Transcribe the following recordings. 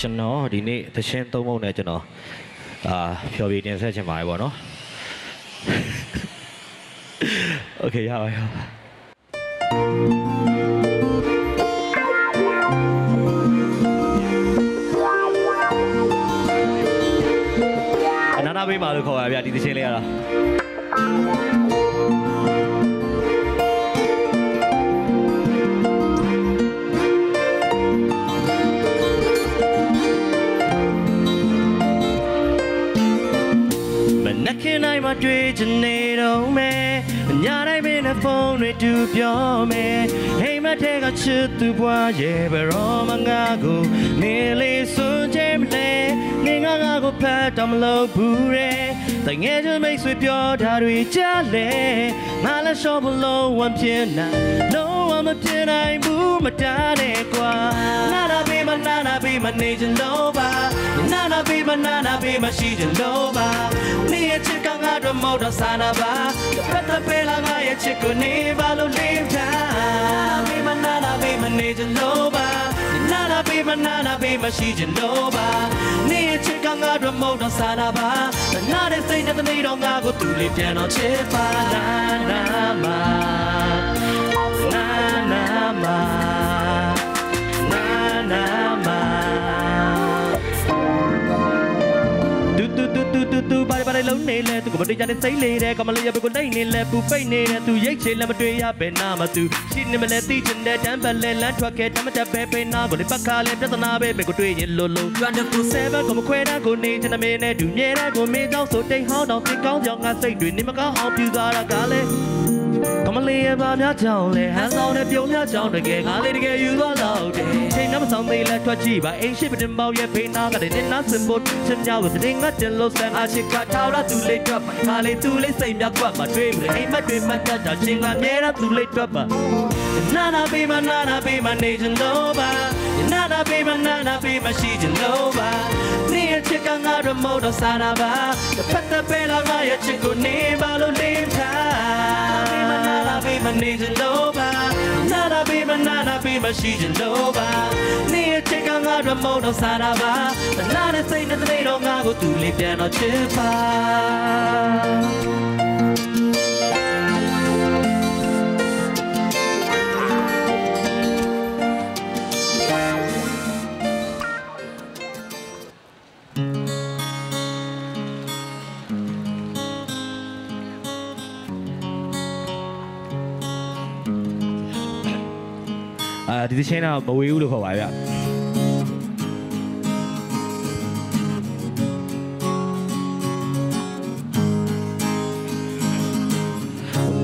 Channel, the name the Shanto Mona Channel. Shall be such a my one. Okay, yeah. Abi malu kau abi di sini lah. Menaikkan ayam cuit jenero me, nyari mina phone itu biar me. Hei mati kau cuti buat je beromangaku, nilai sunjem le. Nginga go pat amlo bure, tange to make sweep your daddy jale. Mala show below one piena, no I'm a piena boom a daddy qua. Nana be my nation loba, nana be my she loba. Me a chicken out of motor sanaba, better pela my a chicken never leave time. Be my nana be my nation loba. Nana be my she loba. Ni chikanga remote on sanaba. The nana say that they don't go to live down on chifa. Nana ma. Do body body low nail to go to Janet say later. Come on, you have a good day, left to pay nail to Yake, Lamatria, Benama to. She never let teach in that temple, let Twaka, Tamata Pepe, Nagoli, Pacale, Tasanabe, Becoy, Lolo, 24/7, come a quetta, go need in a minute, do Nera, go made out, so take hold of the count, young, I say, do Nimaka, hope you got a galley. Come on, lay about your town, has all that you're not down again. I'll let you get you all out. Take number something like Twajiba, ain't shipping in Bow, yet pain, now that it did not symbol, and now with the thing that yellows and I should cut out a too late drop. I'll let you lay, say, not what my dream, ain't my dream, my touching, I'm never too late drop. Nana be my nation loba. Nana be my she loba. Near chicken out of motor sanaba. The pata bella my chicken name all live time. Nana be my nation loba. Nana be my she loba. Near chicken out of motor sanaba. The nana say that they don't go to live down on chipa. Di sini nak bawa ulu kau ayat.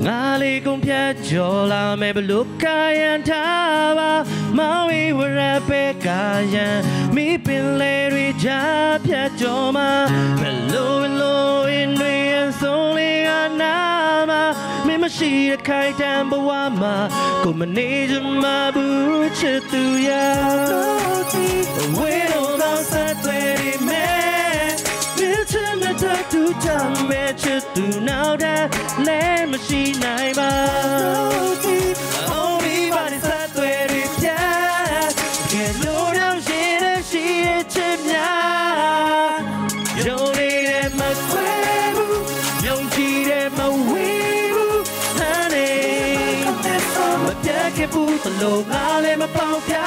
Ngali kumpia jola mebeluka yang tawa mau iwarape kaya mi pinleri japia joma belu inui yang soli anama mi masih kai tembu ama ku meneja mabu cetuya wero dasateri me. Milton the tattoo jam me cetu now that let me see naiba only body sateri ya get low down she chimya yo need my swebu yo need my webu honey but I can't put the low let me pop ya.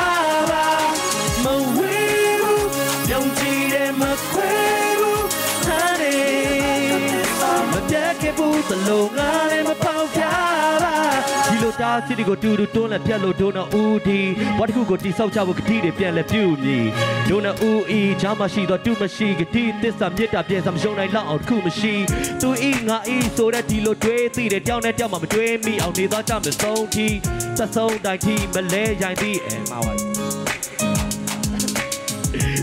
Lota city go do dona piano dona udi. What who go to South Java tea the piano beauty? Dona ui, Jamashi, the two machine, get this some yet up, yes, I'm shown I love Kumashi. To eat, not eat, so that he looked way, see the down at Yamma, dream me, I'll need that time the soul tea. The soul that he, Malay, I need, and my wife.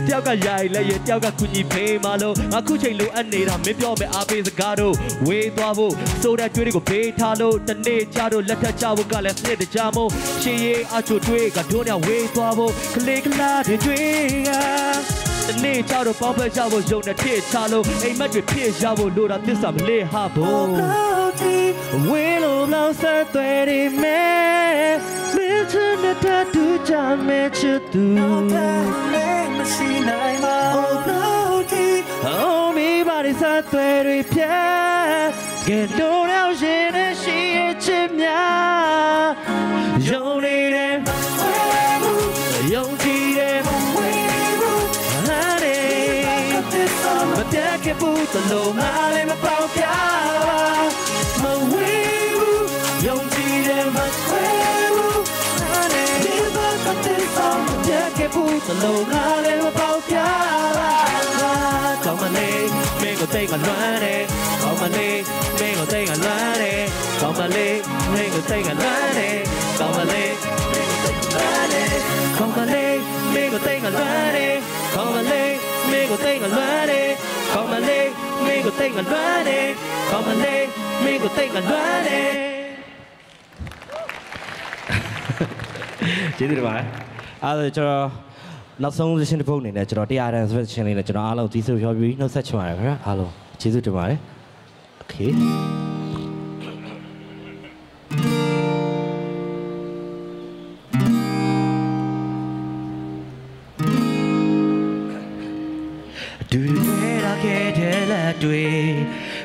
Tiaga yai la ye tiaga kunyi pay malo. Aku chain lo ane da me pyo me abe zagado. We twavo so that tui go pay thalo. Tane chado lata chavo kala se de chamo. Cheye acho tui ga donya we twavo. Kle kla de tui ga. Tane chado pampa chavo jona te chalo. Ei madre pie chavo lo da tisa mle habo. We lo blau sa tui me. Okay.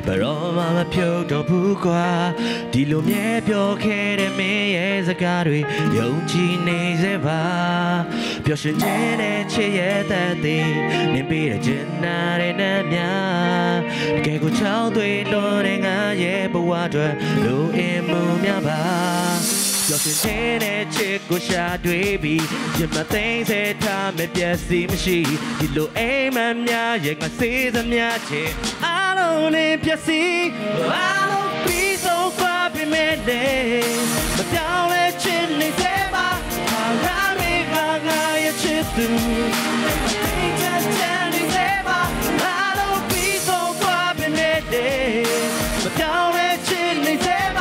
But all my pure dobuqua, Dilumia, pure care, and me as a carry, Yonchi Nazeva, Piosin, and Cheyat that day, Nimbida, Jenna, and Amia, Gago Child, we don't hang a water, no immumia. Just in a chick who shot baby, just my things at time if you see me. She did low aim and yeah, you can see them. Yeah, I don't need you see, I don't be so far behind me. But don't let you leave my heart, I got you too. I don't be so far behind me. But don't let you leave my heart.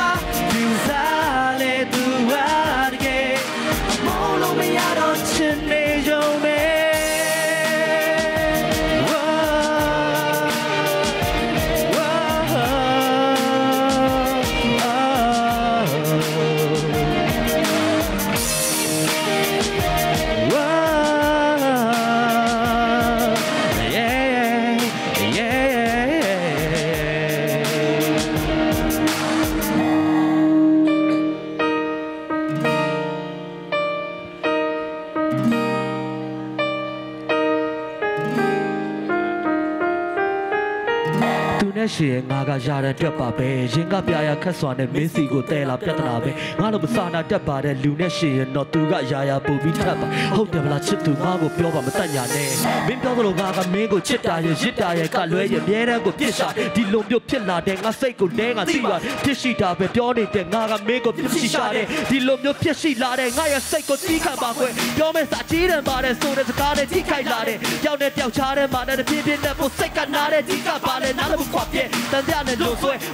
Jara Dapabe, Jingabia Casson, and Missy Gotela Petanabe, Manabusana Dapa, and Lunashi, and not to Gajaya Bubi Tapa, Hotel Chip to Mago Pioba Matanya, Bindago Gaga, Mingo Chita, Jita, Kalway, and Yena Gotisha, Dilomio Pilla, Denga Seiko, Denga Tiba, Tishita, Bedioni, Denga, Mingo Pishare, Dilomio Pishi Lade, Naya Seiko Tika Bakwe, Domes Atira, but as soon as the Kane Tika Lade, Yone Delchare, but the Pibin Nepo Sekanade, Tika Bale, Nanabuquapi,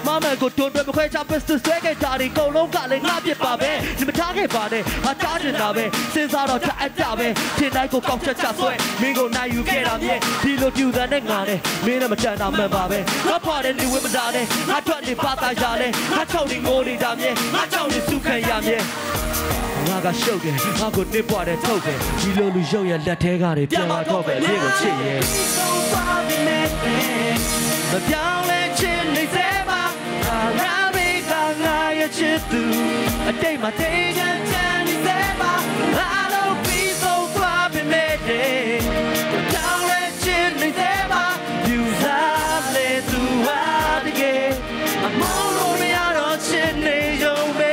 Mama go to the way up as to say, Daddy, go long, darling, love your baby. The target body, I got it, Nabe, since I don't have it. Till I go come to Chasway, Mingo, now you get up here. He looked you that ain't on it. Me and my child, I'm a baby. I parted you with Daddy. I told the Pata Jale. I told him, Molly, damn it. I told him, Suka, yam, yeah. I got sugar, I could nip on that token. You don't show your letter, got it. Yeah, I go back. They will see it. But y'all let chimneys ever around me, I'm not your chip through. I take my day and chimneys ever. I don't be so far from that day. But y'all let chimneys ever use our lead throughout the game. I'm all over your own chimneys, yo, man.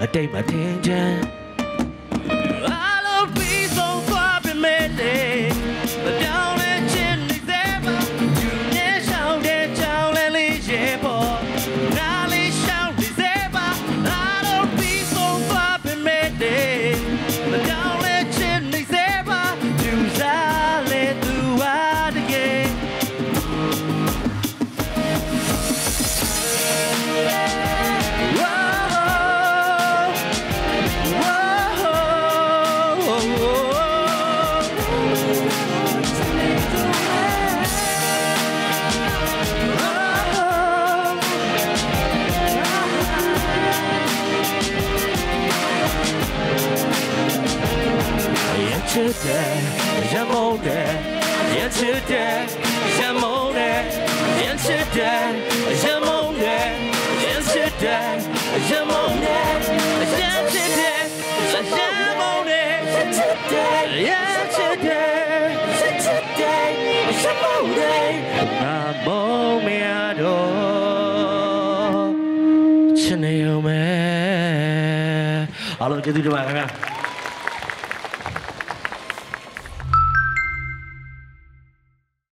I take my attention. I don't be so far today, I'm older than today, I'm older than today, I'm older than today, I'm older than today, I'm older than today, yeah, today, I'm older than today, I'm older.